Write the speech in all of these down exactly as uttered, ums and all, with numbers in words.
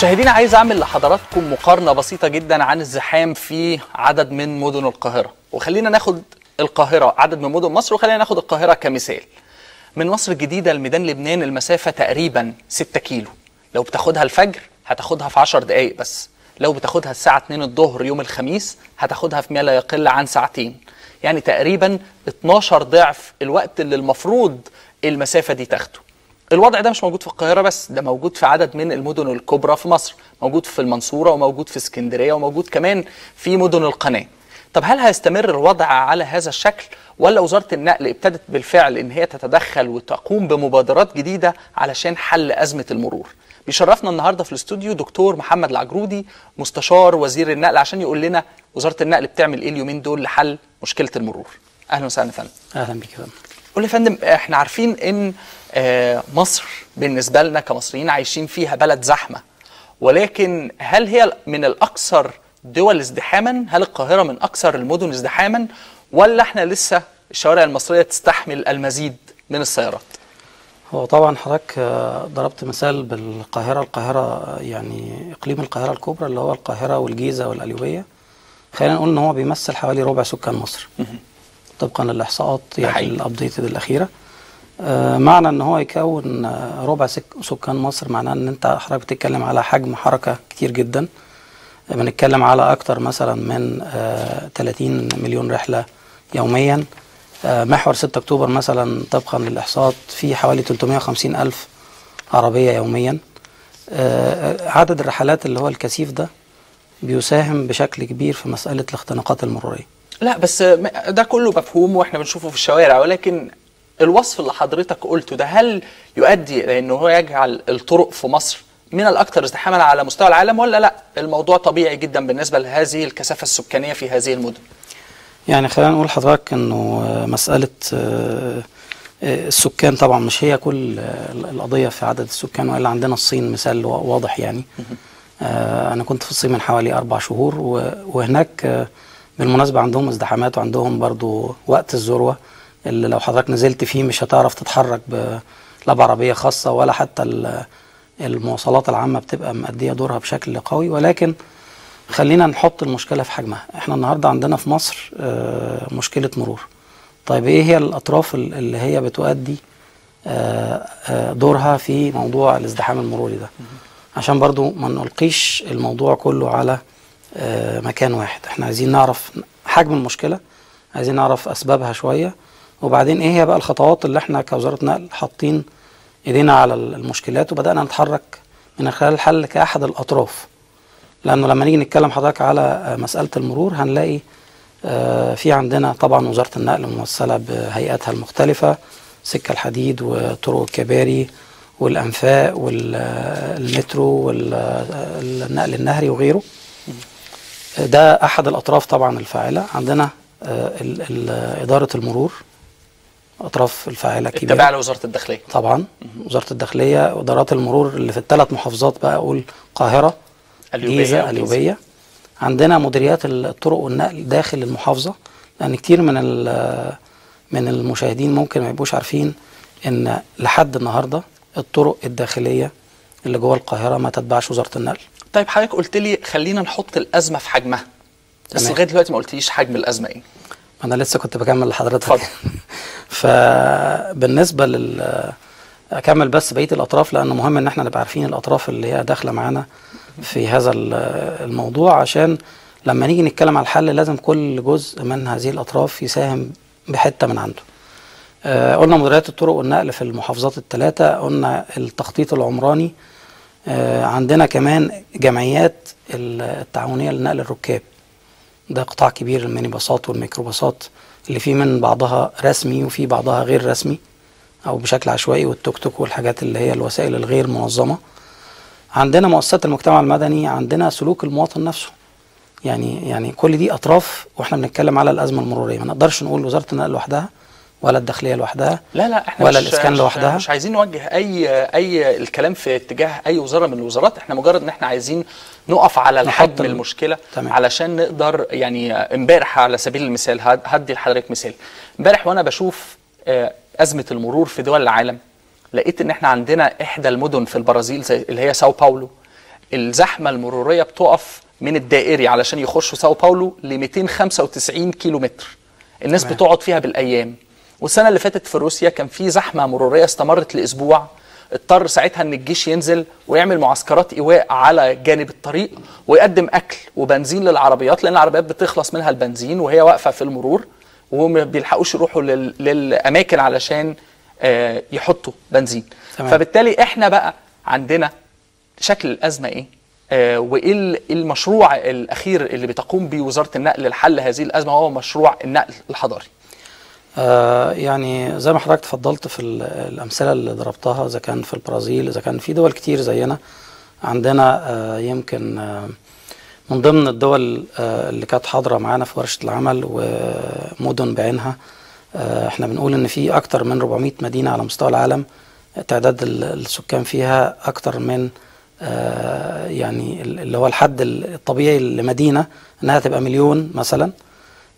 مشاهدينا، عايز اعمل لحضراتكم مقارنه بسيطه جدا عن الزحام في عدد من مدن القاهره، وخلينا ناخد القاهره عدد من مدن مصر، وخلينا ناخد القاهره كمثال. من مصر الجديده لميدان لبنان المسافه تقريبا ستة كيلو، لو بتاخدها الفجر هتاخدها في عشر دقائق بس، لو بتاخدها الساعه اتنين الظهر يوم الخميس هتاخدها في ما لا يقل عن ساعتين، يعني تقريبا اتناشر ضعف الوقت اللي المفروض المسافه دي تاخده. الوضع ده مش موجود في القاهرة بس، ده موجود في عدد من المدن الكبرى في مصر، موجود في المنصورة وموجود في اسكندرية وموجود كمان في مدن القناة. طب هل هيستمر الوضع على هذا الشكل، ولا وزارة النقل ابتدت بالفعل ان هي تتدخل وتقوم بمبادرات جديدة علشان حل أزمة المرور؟ بيشرفنا النهاردة في الاستوديو دكتور محمد العجرودي مستشار وزير النقل عشان يقول لنا وزارة النقل بتعمل ايه اليومين دول لحل مشكلة المرور. أهلا وسهلا يا فندم. أهلا بك يا فندم. قول لي يا فندم، احنا عارفين ان مصر بالنسبة لنا كمصريين عايشين فيها بلد زحمة، ولكن هل هي من الأكثر دول ازدحاما؟ هل القاهرة من أكثر المدن ازدحاما، ولا احنا لسه الشوارع المصرية تستحمل المزيد من السيارات؟ هو طبعا حضرتك ضربت مثال بالقاهرة. القاهرة يعني إقليم القاهرة الكبرى اللي هو القاهرة والجيزة والقليوبية، خلينا نقول إن هو بيمثل حوالي ربع سكان مصر طبقا للإحصاءات يعني الأبديتد الأخيرة. معنى ان هو يكون ربع سكان مصر معناه ان انت حضرتك بتتكلم على حجم حركه كتير جدا، بنتكلم على اكتر مثلا من تلاتين مليون رحله يوميا. محور ستة اكتوبر مثلا طبقا للاحصاءات فيه حوالي تلتمية وخمسين الف عربيه يوميا. عدد الرحلات اللي هو الكثيف ده بيساهم بشكل كبير في مساله الاختناقات المروريه. لا بس ده كله مفهوم واحنا بنشوفه في الشوارع، ولكن الوصف اللي حضرتك قلته ده هل يؤدي لأنه هو يجعل الطرق في مصر من الأكثر ازدحاما على مستوى العالم، ولا لا الموضوع طبيعي جدا بالنسبة لهذه الكثافة السكانية في هذه المدن؟ يعني خلينا نقول لحضرتك أنه مسألة السكان طبعا مش هي كل القضية في عدد السكان، وإلا عندنا الصين مثال واضح. يعني أنا كنت في الصين من حوالي أربع شهور، وهناك بالمناسبة عندهم ازدحامات وعندهم برضو وقت الذروة اللي لو حضرتك نزلت فيه مش هتعرف تتحرك لا بعربيه خاصه ولا حتى المواصلات العامه بتبقى مأديه دورها بشكل قوي. ولكن خلينا نحط المشكله في حجمها. احنا النهارده عندنا في مصر مشكله مرور. طيب ايه هي الاطراف اللي هي بتؤدي دورها في موضوع الازدحام المروري ده، عشان برضو ما نلقيش الموضوع كله على مكان واحد؟ احنا عايزين نعرف حجم المشكله، عايزين نعرف اسبابها شويه، وبعدين ايه هي بقى الخطوات اللي احنا كوزاره نقل حاطين ايدينا على المشكلات وبدانا نتحرك من خلال الحل كاحد الاطراف. لانه لما نيجي نتكلم حضرتك على مساله المرور هنلاقي في عندنا طبعا وزاره النقل ممثله بهيئاتها المختلفه، سكه الحديد وطرق الكباري والانفاق والمترو والنقل النهري وغيره. ده احد الاطراف طبعا الفاعله. عندنا اداره المرور اطراف الفاعله كبيره تبع لوزاره الداخليه، طبعا وزاره الداخليه وادارات المرور اللي في الثلاث محافظات بقى، اقول القاهره الجيزه القليوبيه. عندنا مديريات الطرق والنقل داخل المحافظه، لان كتير من من المشاهدين ممكن ما يبقوش عارفين ان لحد النهارده الطرق الداخليه اللي جوه القاهره ما تتبعش وزاره النقل. طيب حضرتك قلت لي خلينا نحط الازمه في حجمها، بس لغايه دلوقتي ما قلتليش حجم الازمه ايه؟ انا لسه كنت بكمل لحضرتك. اتفضل. فبالنسبه لل اكمل بس بقيه الاطراف، لانه مهم ان احنا نبقى عارفين الاطراف اللي هي داخله معانا في هذا الموضوع، عشان لما نيجي نتكلم على الحل لازم كل جزء من هذه الاطراف يساهم بحته من عنده. أه قلنا مديريات الطرق والنقل في المحافظات الثلاثه، قلنا التخطيط العمراني، أه عندنا كمان جمعيات التعاونيه لنقل الركاب. ده قطاع كبير، المينيباصات والميكروباصات اللي فيه من بعضها رسمي وفي بعضها غير رسمي او بشكل عشوائي، والتوك توك والحاجات اللي هي الوسائل الغير منظمه. عندنا مؤسسات المجتمع المدني، عندنا سلوك المواطن نفسه. يعني يعني كل دي اطراف واحنا بنتكلم على الازمه المروريه. ما نقدرش نقول وزاره النقل لوحدها ولا الداخليه لوحدها، لا لا احنا ولا مش الاسكان مش لوحدها. مش عايزين نوجه اي اي الكلام في اتجاه اي وزاره من الوزارات، احنا مجرد ان احنا عايزين نقف على الحجم المشكله. تمام. علشان نقدر يعني امبارح على سبيل المثال هدي لحضرتك مثال. امبارح وانا بشوف ازمه المرور في دول العالم لقيت ان احنا عندنا احدى المدن في البرازيل زي اللي هي ساو باولو الزحمه المروريه بتقف من الدائري علشان يخشوا ساو باولو ل مئتين وخمسة وتسعين كيلو متر، الناس مم. بتقعد فيها بالايام. والسنه اللي فاتت في روسيا كان في زحمه مروريه استمرت لاسبوع، اضطر ساعتها ان الجيش ينزل ويعمل معسكرات ايواء على جانب الطريق ويقدم اكل وبنزين للعربيات، لان العربيات بتخلص منها البنزين وهي واقفه في المرور وما بيلحقوش يروحوا لل... للاماكن علشان آه يحطوا بنزين. تمام. فبالتالي احنا بقى عندنا شكل الازمه ايه؟ آه وايه المشروع الاخير اللي بتقوم بيه وزاره النقل لحل هذه الازمه؟ هو مشروع النقل الحضري. آه يعني زي ما حضرتك تفضلت في الامثله اللي ضربتها، اذا كان في البرازيل، اذا كان في دول كتير زينا عندنا آه يمكن آه من ضمن الدول آه اللي كانت حاضره معانا في ورشه العمل ومدن بعينها. آه احنا بنقول ان في اكتر من أربعمئة مدينه على مستوى العالم تعداد السكان فيها اكتر من آه يعني اللي هو الحد الطبيعي لمدينه انها تبقى مليون مثلا.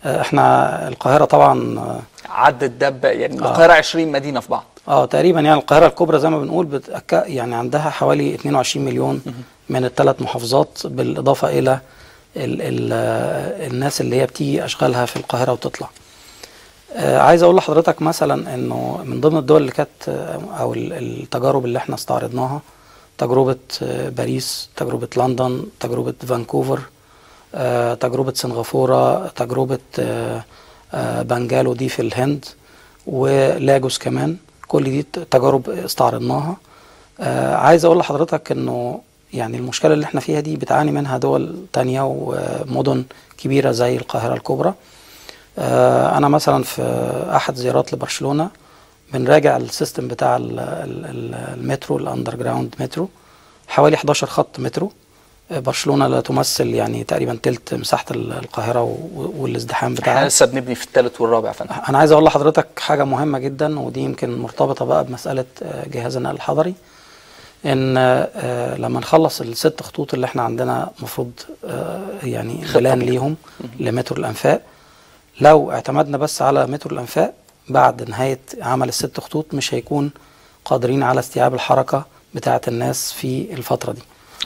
آه احنا القاهره طبعا آه عدت ده، يعني القاهره آه عشرين مدينه في بعض اه تقريبا، يعني القاهره الكبرى زي ما بنقول بتأك... يعني عندها حوالي اثنين وعشرين مليون من الثلاث محافظات، بالاضافه الى ال... ال... الناس اللي هي بتيجي اشغالها في القاهره وتطلع. آه عايز اقول لحضرتك مثلا انه من ضمن الدول اللي كانت او التجارب اللي احنا استعرضناها تجربه باريس، تجربه لندن، تجربه فانكوفر، آه تجربه سنغافوره، تجربه آه آه بنجالو دي في الهند، ولاجوس كمان. كل دي تجارب استعرضناها. آه عايز اقول لحضرتك انه يعني المشكله اللي احنا فيها دي بتعاني منها دول تانية ومدن كبيره زي القاهره الكبرى. آه انا مثلا في احد زيارات لبرشلونه بنراجع السيستم بتاع المترو، الاندر جراوند مترو، حوالي إحدى عشر خط مترو. برشلونه لا تمثل يعني تقريبا ثلث مساحه القاهره والازدحام بتاعها. احنا لسه بنبني في الثالث والرابع. فندم انا عايز اقول لحضرتك حاجه مهمه جدا، ودي يمكن مرتبطه بقى بمساله جهاز النقل الحضري، ان لما نخلص الست خطوط اللي احنا عندنا مفروض يعني بلان ليهم لمترو الانفاق، لو اعتمدنا بس على مترو الانفاق بعد نهايه عمل الست خطوط مش هيكون قادرين على استيعاب الحركه بتاعه الناس في الفتره دي.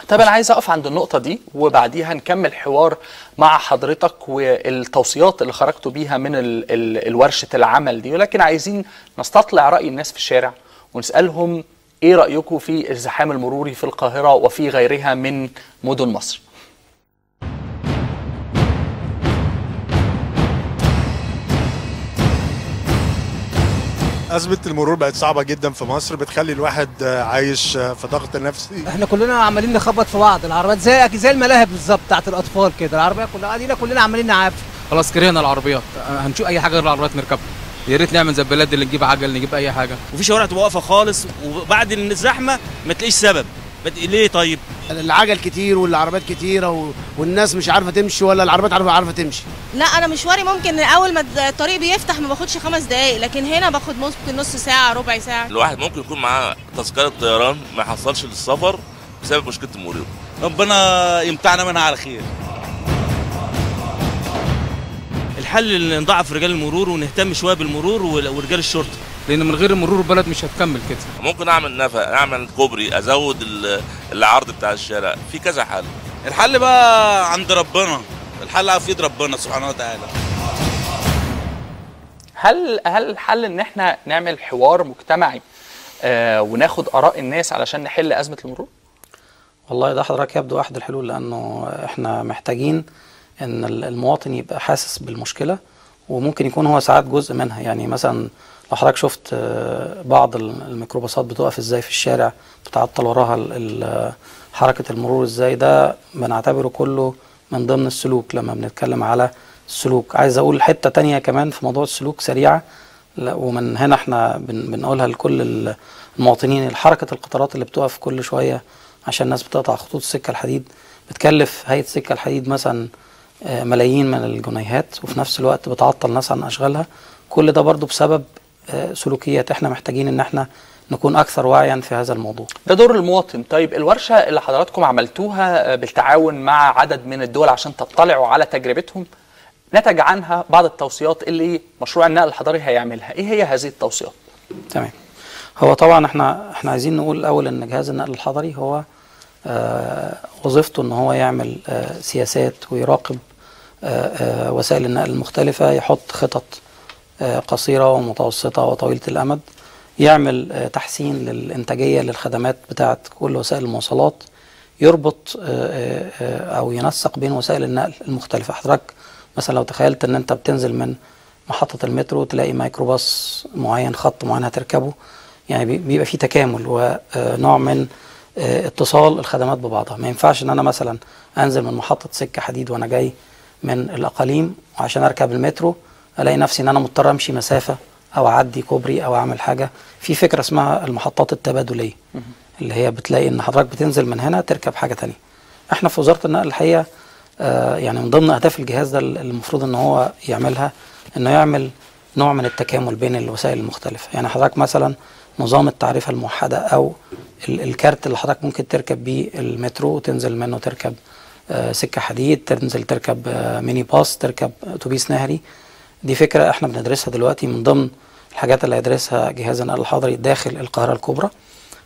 طب انا عايز اقف عند النقطه دي وبعديها نكمل حوار مع حضرتك والتوصيات اللي خرجتوا بيها من ال ال الورشه العمل دي، ولكن عايزين نستطلع راي الناس في الشارع ونسالهم ايه رايكم في الزحام المروري في القاهره وفي غيرها من مدن مصر. أزمة المرور بقت صعبة جدا في مصر، بتخلي الواحد عايش في ضغط نفسي. احنا كلنا عمالين نخبط في بعض، العربيات زي زي الملاهب بالظبط بتاعت الأطفال كده، العربية كلها قاعدين كلنا عمالين نعافي. خلاص كرهنا العربيات، هنشوف أي حاجة غير العربيات نركبها. يا ريت نعمل زي البلاد اللي نجيب عجل، نجيب أي حاجة. وفي شوارع تبقى واقفة خالص، وبعد الزحمة ما تلاقيش سبب. ليه طيب؟ العجل كتير والعربيات كتيرة والناس مش عارفة تمشي ولا العربيات عارفة عارفة تمشي. لا أنا مشواري ممكن أول ما الطريق بيفتح ما باخدش خمس دقايق، لكن هنا باخد ممكن نص ساعة ربع ساعة. الواحد ممكن يكون معاه تذكرة طيران ما يحصلش للسفر بسبب مشكلة المرور. ربنا يمتعنا منها على خير. الحل إن نضعف رجال المرور ونهتم شوية بالمرور ورجال الشرطة، لأن من غير المرور البلد مش هتكمل كده. ممكن أعمل نفق، أعمل كوبري، أزود العرض بتاع الشارع، في كذا حل. الحل بقى عند ربنا، الحل في إيد ربنا سبحانه وتعالى. هل هل الحل إن إحنا نعمل حوار مجتمعي آه وناخد آراء الناس علشان نحل أزمة المرور؟ والله ده حضرتك يبدو أحد الحلول، لأنه إحنا محتاجين إن المواطن يبقى حاسس بالمشكلة، وممكن يكون هو ساعات جزء منها. يعني مثلا لو حضرتك شفت بعض الميكروباصات بتقف ازاي في الشارع، بتعطل وراها حركه المرور ازاي، ده بنعتبره كله من ضمن السلوك لما بنتكلم على السلوك. عايز اقول حته تانية كمان في موضوع السلوك سريعه، ومن هنا احنا بنقولها لكل المواطنين، حركه القطارات اللي بتقف كل شويه عشان الناس بتقطع خطوط السكه الحديد بتكلف هيئه سكه الحديد مثلا ملايين من الجنيهات، وفي نفس الوقت بتعطل ناس عن اشغالها. كل ده برضو بسبب سلوكيات. احنا محتاجين ان احنا نكون اكثر وعيا في هذا الموضوع. ده دور المواطن. طيب الورشه اللي حضراتكم عملتوها بالتعاون مع عدد من الدول عشان تطلعوا على تجربتهم، نتج عنها بعض التوصيات اللي مشروع النقل الحضري هيعملها، ايه هي هذه التوصيات؟ تمام. هو طبعا احنا احنا عايزين نقول الاول ان جهاز النقل الحضري هو وظيفته ان هو يعمل سياسات ويراقب وسائل النقل المختلفة، يحط خطط قصيرة ومتوسطة وطويلة الأمد، يعمل تحسين للإنتاجية للخدمات بتاعة كل وسائل المواصلات، يربط أو ينسق بين وسائل النقل المختلفة. حضرتك مثلا لو تخيلت أن أنت بتنزل من محطة المترو تلاقي ميكروباص معين، خط معين هتركبه، يعني بيبقى فيه تكامل ونوع من اتصال الخدمات ببعضها. ما ينفعش أن أنا مثلا أنزل من محطة سكة حديد وأنا جاي من الأقاليم وعشان أركب المترو ألاقي نفسي أن أنا مضطر أمشي مسافة أو أعدي كوبري أو أعمل حاجة. في فكرة اسمها المحطات التبادلية اللي هي بتلاقي أن حضرتك بتنزل من هنا تركب حاجة تانية. احنا في وزارة النقل الحقيقة آه يعني من ضمن أهداف الجهاز ده المفروض أن هو يعملها أنه يعمل نوع من التكامل بين الوسائل المختلفة. يعني حضرتك مثلا نظام التعرفة الموحدة أو الكارت اللي حضرتك ممكن تركب بيه المترو وتنزل منه تركب آه سكة حديد، تنزل تركب آه ميني باص، تركب أتوبيس نهري. دي فكرة احنا بندرسها دلوقتي من ضمن الحاجات اللي هيدرسها جهاز النقل الحضري داخل القاهرة الكبرى،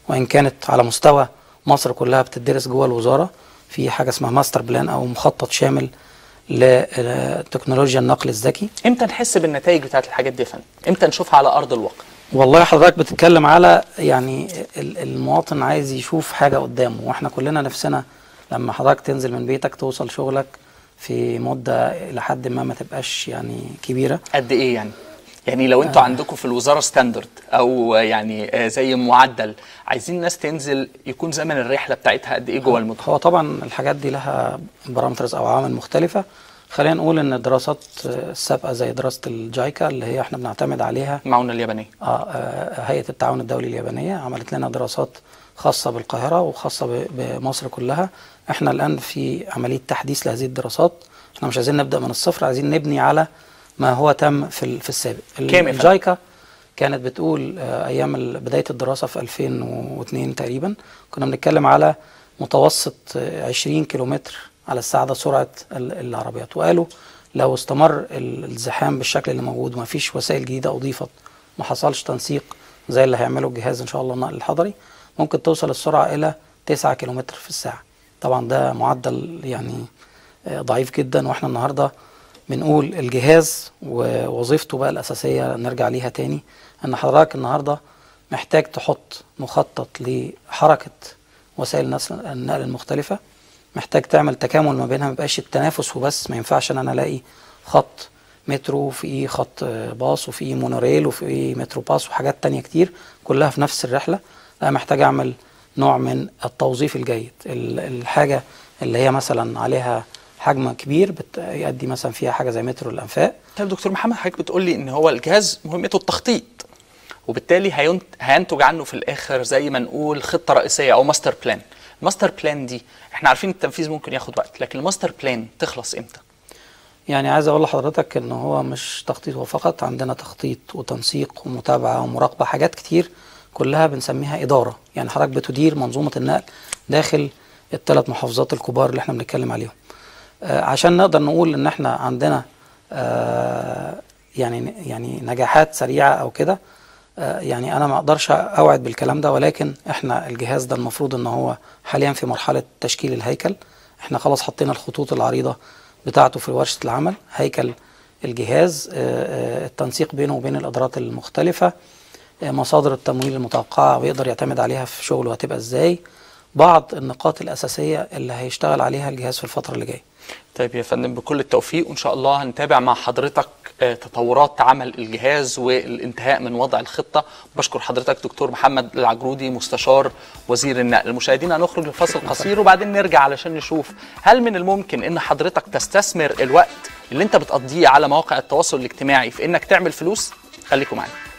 وإن كانت على مستوى مصر كلها بتدرس جوه الوزارة في حاجة اسمها ماستر بلان أو مخطط شامل لتكنولوجيا النقل الذكي. امتى نحس بالنتائج بتاعت الحاجات دي يا فندم؟ امتى نشوفها على أرض الواقع؟ والله حضرتك بتتكلم على يعني المواطن عايز يشوف حاجة قدامه، واحنا كلنا نفسنا لما حضرتك تنزل من بيتك توصل شغلك في مدة إلى حد ما ما تبقاش يعني كبيرة. قد إيه يعني؟ يعني لو أنتوا آه. عندكم في الوزارة ستاندرد أو يعني زي معدل، عايزين الناس تنزل يكون زمن الرحلة بتاعتها قد إيه جوه المدن؟ هو طبعًا الحاجات دي لها بارامترز أو عوامل مختلفة. خلينا نقول إن الدراسات السابقة زي دراسة الجايكا اللي هي إحنا بنعتمد عليها، المعاونة اليابانية آه هيئة التعاون الدولي اليابانية، عملت لنا دراسات خاصة بالقاهرة وخاصة بمصر كلها. احنا الآن في عملية تحديث لهذه الدراسات، احنا مش عايزين نبدأ من الصفر، عايزين نبني على ما هو تم في في السابق. الجايكا كانت بتقول ايام بداية الدراسة في ألفين واثنين تقريبا كنا بنتكلم على متوسط عشرين كيلومتر على الساعة، ده سرعة العربيات. وقالوا لو استمر الزحام بالشكل اللي موجود وما فيش وسائل جديدة اضيفت، ما حصلش تنسيق زي اللي هيعمله الجهاز ان شاء الله النقل الحضري، ممكن توصل السرعة الى تسعة كيلومتر في الساعة. طبعا ده معدل يعني ضعيف جدا، واحنا النهارده بنقول الجهاز ووظيفته بقى الاساسيه نرجع ليها تاني، ان حضرتك النهارده محتاج تحط مخطط لحركه وسائل النقل المختلفه، محتاج تعمل تكامل ما بينها، ما يبقاش التنافس وبس. ما ينفعش ان انا الاقي خط مترو وفي خط باص وفي مونوريل وفي مترو باص وحاجات تانيه كتير كلها في نفس الرحله. انا محتاج اعمل نوع من التوظيف الجيد. الحاجة اللي هي مثلا عليها حجم كبير بيؤدي مثلا فيها حاجة زي مترو الأنفاق. طيب دكتور محمد، حضرتك بتقول لي إن هو الجهاز مهمته التخطيط، وبالتالي هينتج عنه في الآخر زي ما نقول خطة رئيسية أو ماستر بلان. الماستر بلان دي إحنا عارفين التنفيذ ممكن ياخد وقت، لكن الماستر بلان تخلص إمتى؟ يعني عايز أقول لحضرتك إن هو مش تخطيط هو فقط، عندنا تخطيط وتنسيق ومتابعة ومراقبة، حاجات كتير كلها بنسميها إدارة. يعني حضرتك بتدير منظومة النقل داخل الثلاث محافظات الكبار اللي احنا بنتكلم عليهم. آه عشان نقدر نقول ان احنا عندنا آه يعني يعني نجاحات سريعة او كده، آه يعني انا ما اقدرش اوعد بالكلام ده، ولكن احنا الجهاز ده المفروض ان هو حاليا في مرحلة تشكيل الهيكل. احنا خلاص حطينا الخطوط العريضة بتاعته في ورشة العمل، هيكل الجهاز، آه التنسيق بينه وبين الادارات المختلفة، مصادر التمويل المتوقعة ويقدر يعتمد عليها في شغله هتبقى ازاي، بعض النقاط الأساسية اللي هيشتغل عليها الجهاز في الفترة اللي جاية. طيب يا فندم، بكل التوفيق، وإن شاء الله هنتابع مع حضرتك تطورات عمل الجهاز والانتهاء من وضع الخطة. بشكر حضرتك دكتور محمد العجرودي مستشار وزير النقل. المشاهدين هنخرج لفاصل قصير وبعدين نرجع علشان نشوف هل من الممكن إن حضرتك تستثمر الوقت اللي أنت بتقضيه على مواقع التواصل الاجتماعي في إنك تعمل فلوس؟ خليكم معانا.